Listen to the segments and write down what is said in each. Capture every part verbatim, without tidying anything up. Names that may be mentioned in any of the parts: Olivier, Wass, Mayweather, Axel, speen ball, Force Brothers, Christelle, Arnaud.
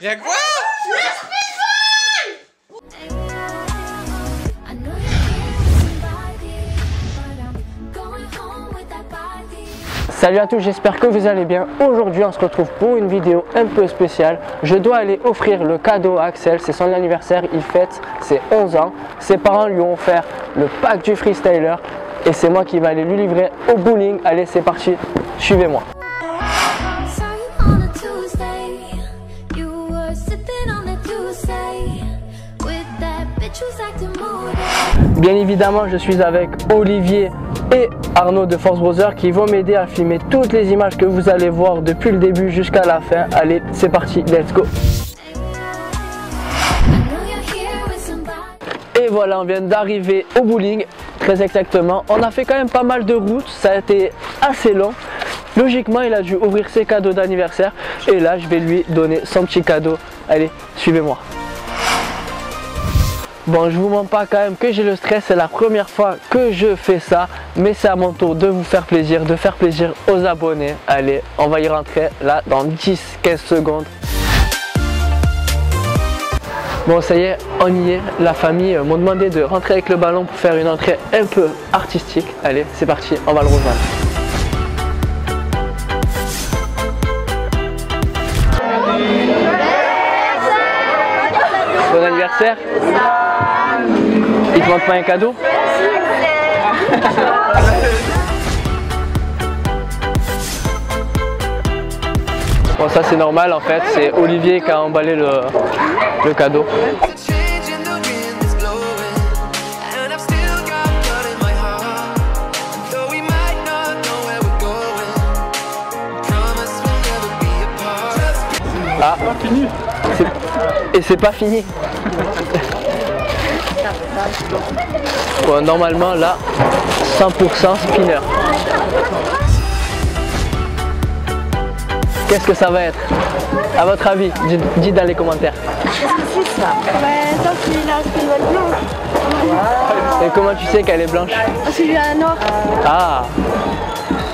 Il y a quoi? Salut à tous, j'espère que vous allez bien. Aujourd'hui on se retrouve pour une vidéo un peu spéciale. Je dois aller offrir le cadeau à Axel, c'est son anniversaire, il fête ses onze ans. Ses parents lui ont offert le pack du freestyler et c'est moi qui vais aller lui livrer au bowling. Allez c'est parti, suivez-moi. Bien évidemment, je suis avec Olivier et Arnaud de Force Brothers qui vont m'aider à filmer toutes les images que vous allez voir depuis le début jusqu'à la fin. Allez, c'est parti, let's go! Et voilà, on vient d'arriver au bowling, très exactement. On a fait quand même pas mal de routes, ça a été assez long. Logiquement, il a dû ouvrir ses cadeaux d'anniversaire et là, je vais lui donner son petit cadeau. Allez, suivez-moi! Bon, je vous mens pas quand même que j'ai le stress, c'est la première fois que je fais ça, mais c'est à mon tour de vous faire plaisir, de faire plaisir aux abonnés. Allez, on va y rentrer là dans dix quinze secondes. Bon, ça y est, on y est. La famille m'a demandé de rentrer avec le ballon pour faire une entrée un peu artistique. Allez, c'est parti, on va le rejoindre. Bon anniversaire. Il te manque pas un cadeau? Bon, ça c'est normal en fait, c'est Olivier qui a emballé le, le cadeau. Ah, et c'est pas fini. Bon, normalement là, cent pour cent spinner. Qu'est-ce que ça va être? À votre avis, dites dans les commentaires. C'est ça. Ben, ça c'est la spinner blanche. Et comment tu sais qu'elle est blanche? Parce qu'il y a un noir. Ah,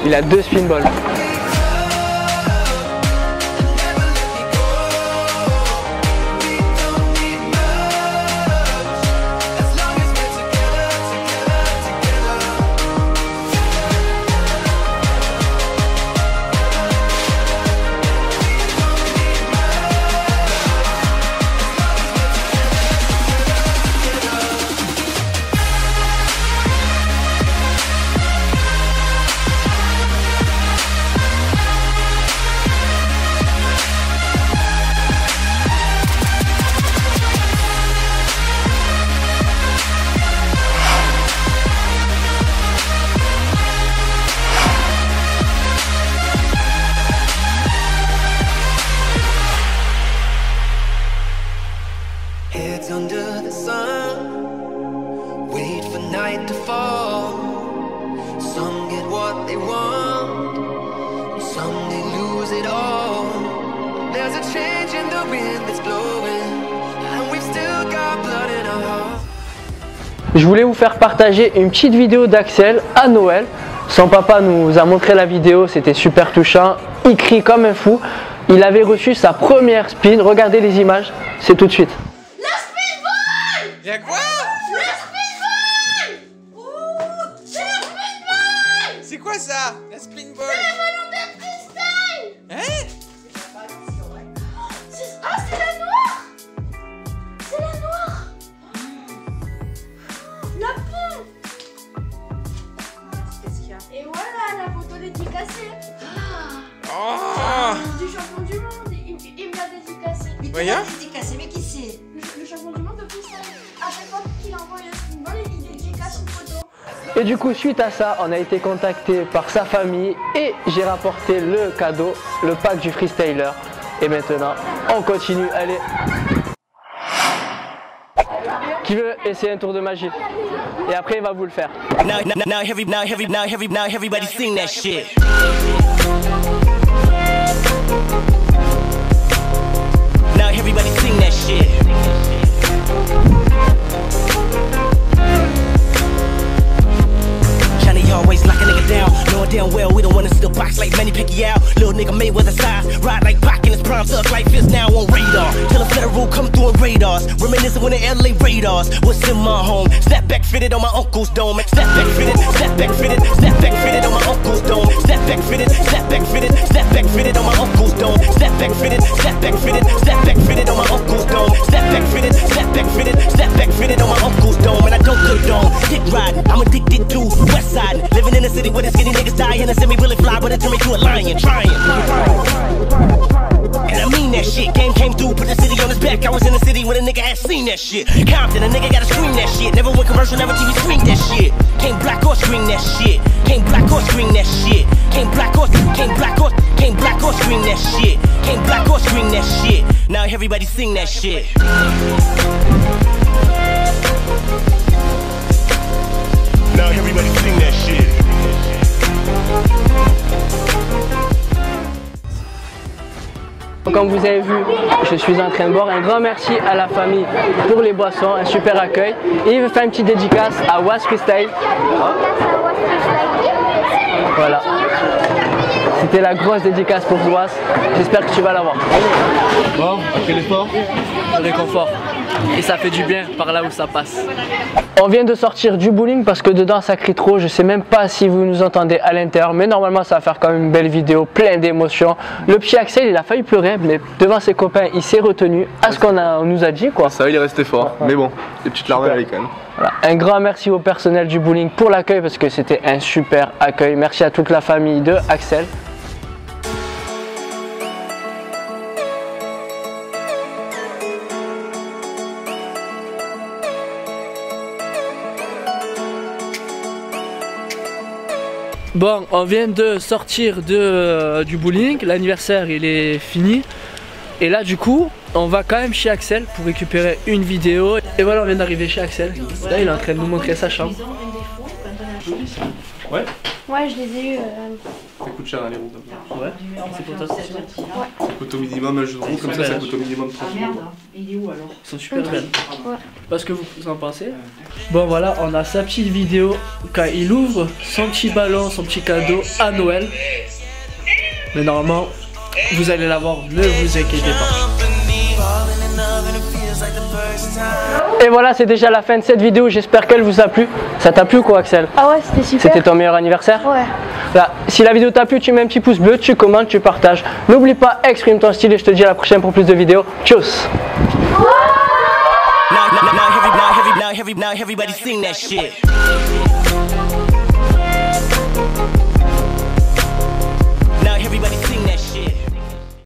il a deux spinballs. Je voulais vous faire partager une petite vidéo d'Axel à Noël. Son papa nous a montré la vidéo, c'était super touchant. Il crie comme un fou. Il avait reçu sa première spin. Regardez les images, c'est tout de suite. La spin ball ! Il y a quoi ? C'est quoi ça? La spin ball? C'est le ballon de Christelle. Hein? Ah, c'est la noire. C'est la noire. La poule. Qu'est-ce qu'il y a? Et voilà la photo dédicacée. Oh, du champion du monde. Il me l'a dédicacée. Il me l'a dédicacée. Mais qui c'est? Le champion du monde de Christelle. À chaque fois qu'il envoie la spin ball, il dédicace une photo. Et du coup, suite à ça, on a été contacté par sa famille et j'ai rapporté le cadeau, le pack du freestyler. Et maintenant, on continue, allez. Qui veut essayer un tour de magie? Et après, il va vous le faire. Little nigga Mayweather size, ride like Pac in his prime, tuck like this now on radar. Faster than L A radars. What's in my home? Snapback fitted on my uncle's dome. Snapback fitted, snapback fitted, snapback fitted on my uncle's dome. Snapback fitted, snapback fitted, snapback fitted on my uncle's dome. Snapback fitted, snapback fitted, snapback fitted on my uncle's dome. Snapback fitted, snapback fitted, snapback fitted on my uncle's dome. And I don't condone dick riding. I'm addicted to West Side. Living in a city where the skinny niggas die and a semi-bullet fly, but I turn me to a lion. Trying. And I mean that shit. Game came through, put the city on his back. I was in the city when a nigga had seen that shit. Compton, a nigga gotta scream that shit. Never went commercial, never T V screen that shit. Can't block or screen that shit. Can't block or screen that shit. Can't block or, can't block or, can't block or screen that shit. Can't block or screen that shit. Now everybody sing that shit. Now everybody sing that shit. Comme vous avez vu, je suis en train de boire. Un grand merci à la famille pour les boissons, un super accueil. Et je vais faire une petite dédicace à Was Christelle. Voilà. C'était la grosse dédicace pour Was. J'espère que tu vas l'avoir. Bon, après l'effort, le réconfort. Et ça fait du bien par là où ça passe. On vient de sortir du bowling parce que dedans ça crie trop. Je sais même pas si vous nous entendez à l'intérieur, mais normalement ça va faire quand même une belle vidéo, plein d'émotions. Le petit Axel, il a failli pleurer, mais devant ses copains, il s'est retenu à ce qu'on a, on nous a dit, quoi. Ça, il est resté fort. Mais bon, les petites larmes à l'école. Voilà. Un grand merci au personnel du bowling pour l'accueil parce que c'était un super accueil. Merci à toute la famille de Axel. Bon, on vient de sortir de, euh, du bowling, l'anniversaire il est fini. Et là du coup, on va quand même chez Axel pour récupérer une vidéo. Et voilà, on vient d'arriver chez Axel. Là il est en train de nous montrer sa chambre. Ouais. Ouais, je les ai eu. Euh... Ça coûte cher, hein, les routes. Ouais, c'est pour toi. Ouais. Ça coûte au minimum un jeu de roue, comme ça, ça coûte au minimum trente. Ah merde, il est où alors? Ils sont super belles. Ouais. Parce que vous en pensez. Bon, voilà, on a sa petite vidéo quand il ouvre son petit ballon, son petit cadeau à Noël. Mais normalement, vous allez l'avoir, ne vous inquiétez pas. Et voilà, c'est déjà la fin de cette vidéo, j'espère qu'elle vous a plu. Ça t'a plu quoi, Axel? Ah ouais, c'était super. C'était ton meilleur anniversaire? Ouais. Voilà. Si la vidéo t'a plu, tu mets un petit pouce bleu, tu commentes, tu partages. N'oublie pas, exprime ton style et je te dis à la prochaine pour plus de vidéos. Tchuss.